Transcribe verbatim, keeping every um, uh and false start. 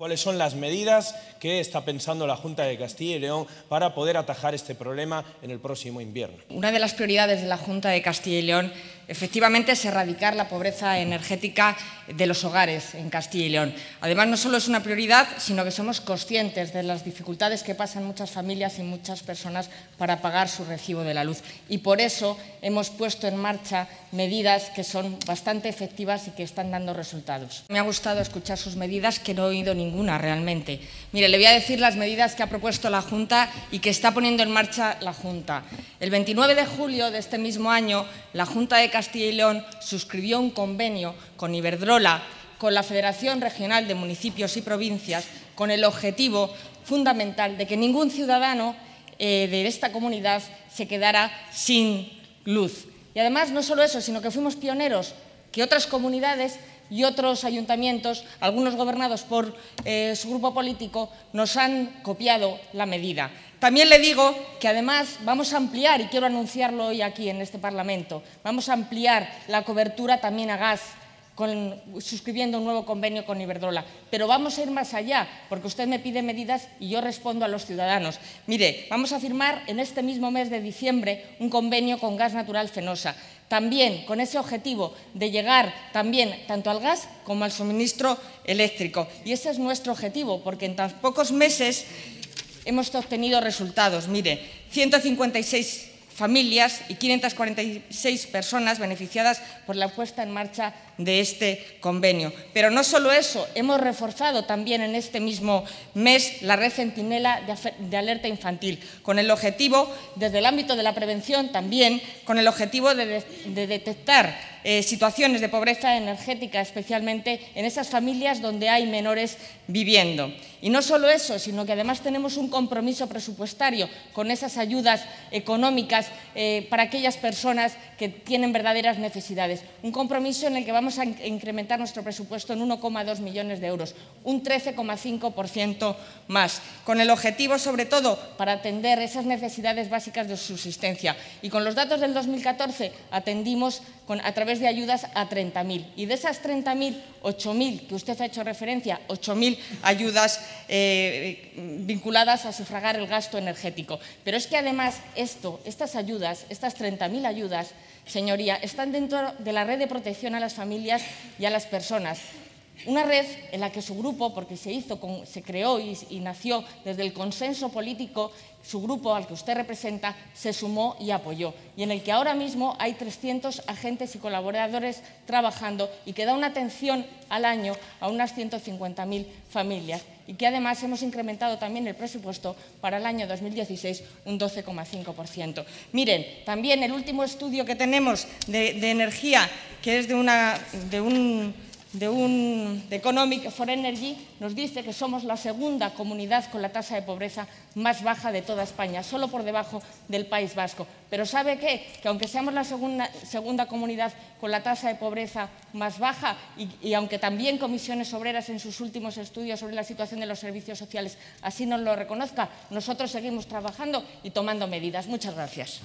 ¿Cuáles son las medidas que está pensando la Junta de Castilla y León para poder atajar este problema en el próximo invierno? Una de las prioridades de la Junta de Castilla y León, efectivamente, es erradicar la pobreza energética de los hogares en Castilla y León. Además, no solo es una prioridad, sino que somos conscientes de las dificultades que pasan muchas familias y muchas personas para pagar su recibo de la luz. Y por eso hemos puesto en marcha medidas que son bastante efectivas y que están dando resultados. Me ha gustado escuchar sus medidas, que no he oído ninguna. Ninguna realmente. Mire, le voy a decir las medidas que ha propuesto la Junta y que está poniendo en marcha la Junta. El veintinueve de julio de este mismo año, la Junta de Castilla y León suscribió un convenio con Iberdrola, con la Federación Regional de Municipios y Provincias, con el objetivo fundamental de que ningún ciudadano eh, de esta comunidad se quedara sin luz. Y además, no solo eso, sino que fuimos pioneros, que otras comunidades y otros ayuntamientos, algunos gobernados por eh, su grupo político, nos han copiado la medida. También le digo que además vamos a ampliar, y quiero anunciarlo hoy aquí en este Parlamento, vamos a ampliar la cobertura también a gas, con, suscribiendo un nuevo convenio con Iberdrola. Pero vamos a ir más allá, porque usted me pide medidas y yo respondo a los ciudadanos. Mire, vamos a firmar en este mismo mes de diciembre un convenio con Gas Natural Fenosa, también con ese objetivo de llegar también tanto al gas como al suministro eléctrico. Y ese es nuestro objetivo, porque en tan pocos meses hemos obtenido resultados. Mire, ciento cincuenta y seis familias y quinientas cuarenta y seis personas beneficiadas por la puesta en marcha de este convenio. Pero no solo eso, hemos reforzado también en este mismo mes la red centinela de alerta infantil, con el objetivo, desde el ámbito de la prevención también, con el objetivo de, de, de detectar Eh, situaciones de pobreza energética, especialmente en esas familias donde hay menores viviendo. Y no solo eso, sino que además tenemos un compromiso presupuestario con esas ayudas económicas eh, para aquellas personas que tienen verdaderas necesidades. Un compromiso en el que vamos a in- incrementar nuestro presupuesto en uno coma dos millones de euros, un trece coma cinco por ciento más, con el objetivo, sobre todo, para atender esas necesidades básicas de subsistencia. Y con los datos del dos mil catorce atendimos con, a través de ayudas a treinta mil, y de esas treinta mil, ocho mil, que usted ha hecho referencia, ocho mil ayudas eh, vinculadas a sufragar el gasto energético. Pero es que además esto, estas ayudas, estas treinta mil ayudas, señoría, están dentro de la red de protección a las familias y a las personas. Una red en la que su grupo, porque se hizo, con, se creó y, y nació desde el consenso político, su grupo al que usted representa se sumó y apoyó, y en el que ahora mismo hay trescientos agentes y colaboradores trabajando y que da una atención al año a unas ciento cincuenta mil familias, y que además hemos incrementado también el presupuesto para el año dos mil dieciséis un doce coma cinco por ciento. Miren, también el último estudio que tenemos de, de energía, que es de, una, de un... de un de Economic for Energy, nos dice que somos la segunda comunidad con la tasa de pobreza más baja de toda España, solo por debajo del País Vasco. Pero ¿sabe qué? Que aunque seamos la segunda, segunda comunidad con la tasa de pobreza más baja, y, y aunque también Comisiones Obreras en sus últimos estudios sobre la situación de los servicios sociales así nos lo reconozca, nosotros seguimos trabajando y tomando medidas. Muchas gracias.